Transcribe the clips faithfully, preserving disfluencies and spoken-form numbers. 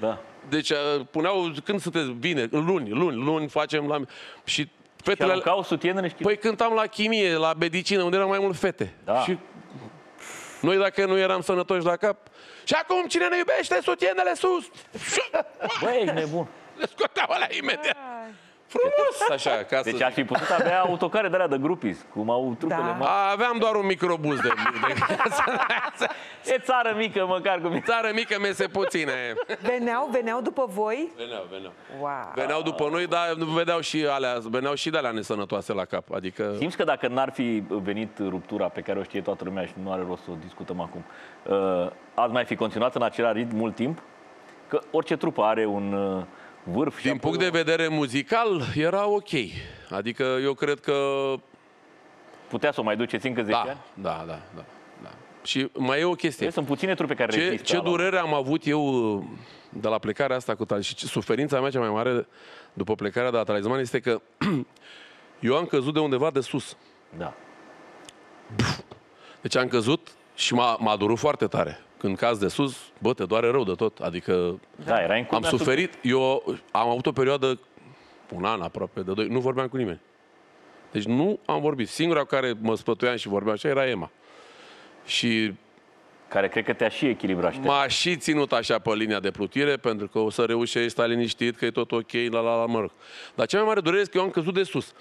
Da. Deci puneau, când sunteți bine, luni, luni, luni facem la... Și fetele... Și aruncau sutienele și... Păi cântam la chimie, la medicină, unde erau mai mult fete. Da. Și noi dacă nu eram sănătoși la cap... Și acum cine ne iubește, sutienele sus! Băi, ești nebun! Le scoteau alea imediat! Frumos, așa, ca deci să... ar fi putut avea autocare de alea de grupis, cum au trupele da. mari. Aveam doar un microbuz de... E țară mică, măcar cum e. Țară mică, mese puține. Veneau, veneau după voi? Veneau, veneau. Wow. Veneau după noi, dar veneau și alea, veneau și de alea nesănătoase la cap. Adică... Simți că dacă n-ar fi venit ruptura pe care o știe toată lumea și nu are rost să o discutăm acum, ați mai fi continuat în același ritm mult timp? Că orice trupă are un... vârf. Din punct de vedere muzical, era ok. Adică eu cred că... Putea să o mai duceți încă zece da, ani? Da, da, da, da. Și mai e o chestie. Sunt puține trupe care ce, rezistă. Ce durere am avut eu de la plecarea asta cu Talisman. Și suferința mea cea mai mare după plecarea de la Talisman este că eu am căzut de undeva de sus. Da. Deci am căzut și m-a durut foarte tare. Când caz de sus, bă, te doare rău de tot. Adică da, erai am suferit. Eu am avut o perioadă, un an aproape, de doi, nu vorbeam cu nimeni. Deci nu am vorbit. Singura cu care mă spătuiam și vorbeam așa era Emma. Și... care cred că te-a și echilibrat. M-a și ținut așa pe linia de plutire, pentru că o să reușești, stai liniștit, că e tot ok, la la la, mă rog. Dar cea mai mare durere este că eu am căzut de sus.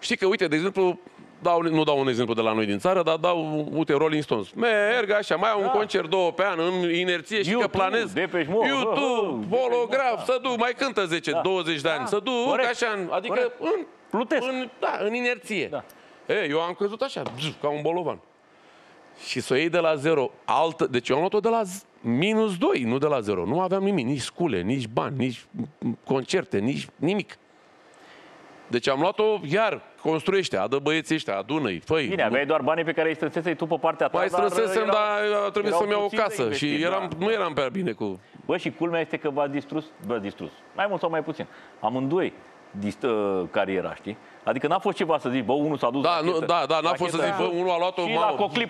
Știi că, uite, de exemplu... Dau, nu dau un exemplu de la noi din țară, dar dau, uite, Rolling Stones. Merg așa, mai au da. un concert două pe an, în inerție și că planez. YouTube, YouTube holograf, să duc, mai cântă zece, da. douăzeci de ani, da. să duc Corect. așa, adică Corect. în plutesc. În, da, în inerție. Da. E, eu am căzut așa, ca un bolovan. Și să o iei de la zero, altă, deci eu am luat-o de la minus doi, nu de la zero. Nu aveam nimic, nici scule, nici bani, nici concerte, nici nimic. Deci am luat-o, iar, construiește, adă băieții ăștia, adună-i, fă-i. Bine, aveai doar banii pe care îi strânseai tu pe partea ta. Mai strânsesem, dar a trebuit să-mi iau o casă și eram, nu eram prea bine cu... Bă, și culmea este că v-ați distrus, v-ați distrus, mai mult sau mai puțin, amândoi cariera, știi? Adică n-a fost ceva să zici, bă, unul s-a dus da, la Da, da, n-a fost să zici, bă, unul a luat-o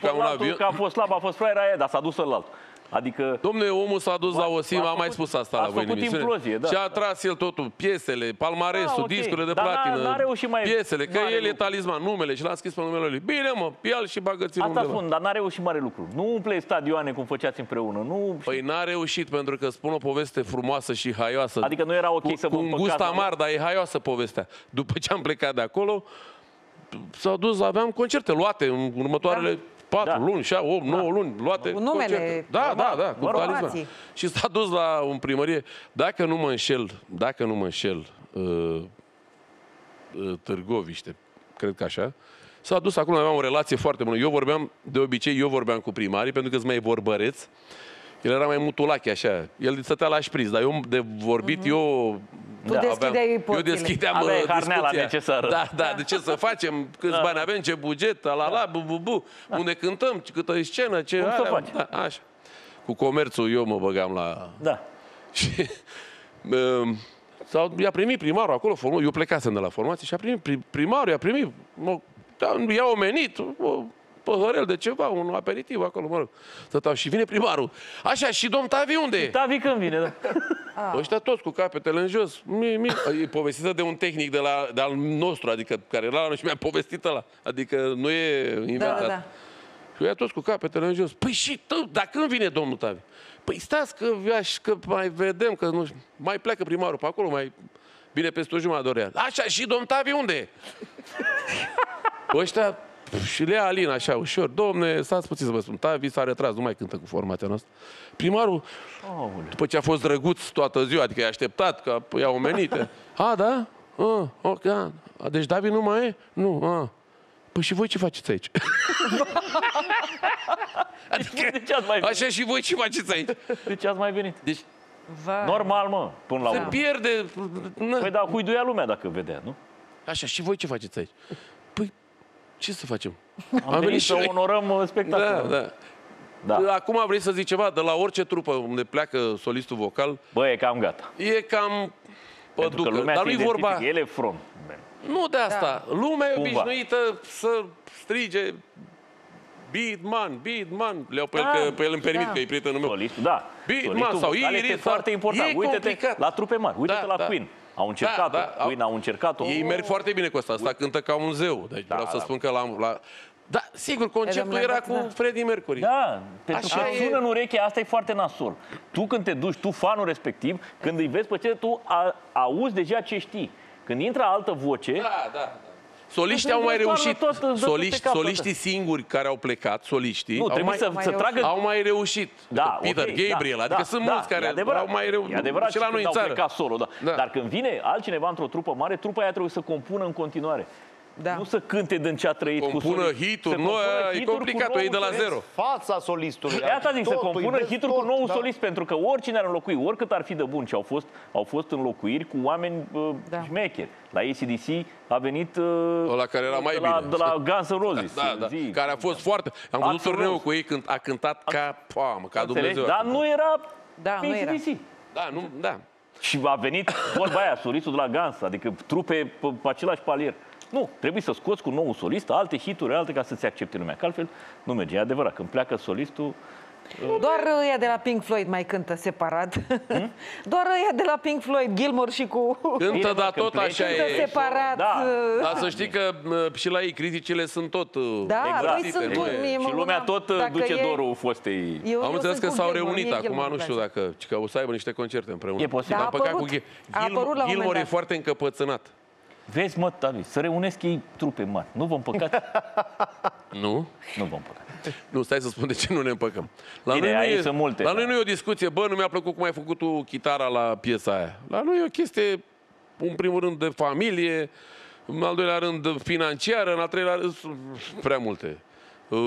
ca un avion. Că a fost slab, a fost fraiera aia, dar s-a dus celălalt. Adică... Dom'le, omul s-a dus la O S I M, a mai spus asta la voi în emisiune. Și a tras el totul, piesele, palmaresul, discurile de platină, piesele, că el e Talisman, numele și l-a scris pe numele lui. Bine, mă, ia-l și bagă-ți-l undeva. Asta spun, dar n-a reușit mare lucru. Nu umpleți stadioane cum făceați împreună. Păi n-a reușit, pentru că spun o poveste frumoasă și haioasă. Adică nu era ok să vă împăcați. Cu un gust amar, dar e haioasă povestea. După ce am plecat de acolo, s-a dus, aveam concerte luate în următoarele... patru da. luni, opt, nouă da. luni, luate numele, da, da, da, cu Talisman. Și s-a dus la un primărie. Dacă nu mă înșel, dacă nu mă înșel, uh, uh, Târgoviște, cred că așa, s-a dus acolo, aveam o relație foarte bună. Eu vorbeam, de obicei, eu vorbeam cu primarii, pentru că-s mai vorbăreți. El era mai mutulache, așa. El stătea la șpriț, dar eu de vorbit, mm-hmm. eu... Tu da, aveam, eu deschideam aveai carneala necesară. Da, da, de ce să facem, câți da. bani avem, ce buget, la la, la bu, bu, bu, da. unde cântăm, câtă scenă, ce... Cum să faci? Da, așa. Cu comerțul eu mă băgam la... Da. Și... Um, i-a primit primarul acolo, eu plecasem de la formație și a primit primarul, i-a primit, i-a omenit... Mă, păhărel de ceva, un aperitiv acolo, mă rog. Stăteau și vine primarul. Așa, și domn Tavi unde e? Tavi când vine, da. Ăștia toți cu capetele în jos. Mie, mie. E povestită de un tehnic de, la, de al nostru, adică care era la noi și mi-a povestit ăla. Adică nu e inventat. Da, da. Și ea toți cu capetele în jos. Păi și tu, dar când vine domnul Tavi? Păi stați că, că mai vedem, că nu mai pleacă primarul pe acolo, mai bine peste o jumătate de oră. Așa, și domn Tavi unde e? Ăștia... Și le ia Alina așa ușor. Domne, stați puțin să vă spun. Tavi s-a retras, nu mai cântă cu formația noastră. Primarul, Aole. după ce a fost drăguț toată ziua, adică i-a așteptat, că i-a omenit. A, da? A, ok, da. Deci David nu mai e? Nu, a. Păi și voi ce faceți aici? Adică, de ce ați mai venit? Așa și voi ce faceți aici? De ce ați mai venit? Deci, Va. normal, mă, până la urmă. Se pierde. Păi da, huiduia lumea dacă vedea, nu? Așa, și voi ce faceți aici? Păi, ce să facem? Am, Am venit, venit să onorăm spectacolul. Da, da. da. Acum vrei să zic ceva, de la orice trupă unde pleacă solistul vocal... Bă, e cam gata. E cam păducă. Dar nu-i vorba... El e front. Nu de asta. Da. Lumea e obișnuită să strige Beatman, Beatman, le-au pe, da, pe el îmi permit, da, că e prietenul meu. Solistul, da. Beatman sau Iris. Este foarte important. Uite-te la trupe mari, uite-te da, la da. Queen. Au încercat-o, da, da, Queen au, au încercat-o. Ei merg foarte bine cu asta, asta cântă ca un zeu. Deci da, vreau să da. spun că la... la... Da, sigur, conceptul era cu da. Freddie Mercury. Da, pentru că e... sună în ureche, asta e foarte nasol. Tu când te duci, tu fanul respectiv, când îi vezi pe tine, tu a, auzi deja ce știi. Când intră altă voce... Da, da. Soliștii au mai reușit. Tot, soliști, soliștii singuri care au plecat, soliștii, nu, au, mai, să, mai să tragă... au mai reușit. Da, Peter okay, Gabriel, da, adică da, sunt da, mulți care adevărat, au mai reușit. E adevărat și la noi în țară. Plecat solo, da. Da. Dar când vine altcineva într-o trupă mare, trupa aia trebuie să compună în continuare. Da. Nu să cânte din ce a trăit compună cu solist. Compună hituri, hit e complicat, o iei de la zero. Fața solistului. Iată zic, să compună hituri cu nou solist, pentru că oricine ar înlocui, oricât ar fi de bun, și au fost, au fost înlocuiri cu oameni șmecheri. La A C D C a venit ăla care era mai bine, de la Guns and Roses, care a fost foarte... Am văzut turneul cu ei când a cântat ca poamă, ca Dumnezeu. Dar nu era A C D C. Da, nu, da. Și a venit vorba aia, solistul de la Guns, adică trupe pe același palier. Nu, trebuie să scoți cu noul solist alte hituri, alte, ca să-ți accepte lumea. Că altfel nu merge, e adevărat. Când pleacă solistul... Doar ea de la Pink Floyd mai cântă separat. Hmm? Doar ea de la Pink Floyd, Gilmore și cu... Cântă, dar tot așa cântă e. separat. Da. Dar să știi că și la ei criticile sunt tot... Da, exact. Sunt exact. Unii, și lumea tot duce e... dorul fostei. Eu, Am eu înțeles că s-au reunit acum, nu știu dacă... Că o să aibă niște concerte împreună. E posibil. Dar păcat cu Gilmore e foarte încăpățânat. Vezi, mă, Tavi, să reunesc ei trupe mari. Nu vă împăcați? Nu? Nu vă împăcați. Nu, stai să spun de ce nu ne împăcăm. La Ideea noi, e, sunt multe, la noi nu e o discuție. Bă, nu mi-a plăcut cum ai făcut tu chitara la piesa aia. La noi e o chestie, în primul rând, de familie, în al doilea rând, financiară, în al treilea rând, prea multe. Uh,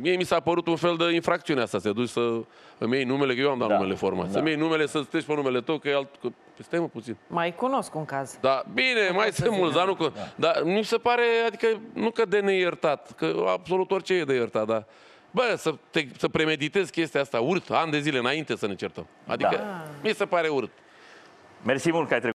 mie mi s-a părut un fel de infracțiune asta. Să te duci să îmi iei numele, că eu am dat da, numele format. Da. Să-mi iei numele, să-ți treci pe numele tău, că e alt... Că... Stai mă puțin. Mai cunosc un caz. Da, bine, nu mai sunt mulți, dar nu... Da. Dar mi se pare, adică, nu că de neiertat, că absolut orice e de iertat, dar... Bă, să, te, să premeditezi chestia asta, urât, ani de zile înainte să ne certăm. Adică, da. mi se pare urât. Mersi mult că ai trecut.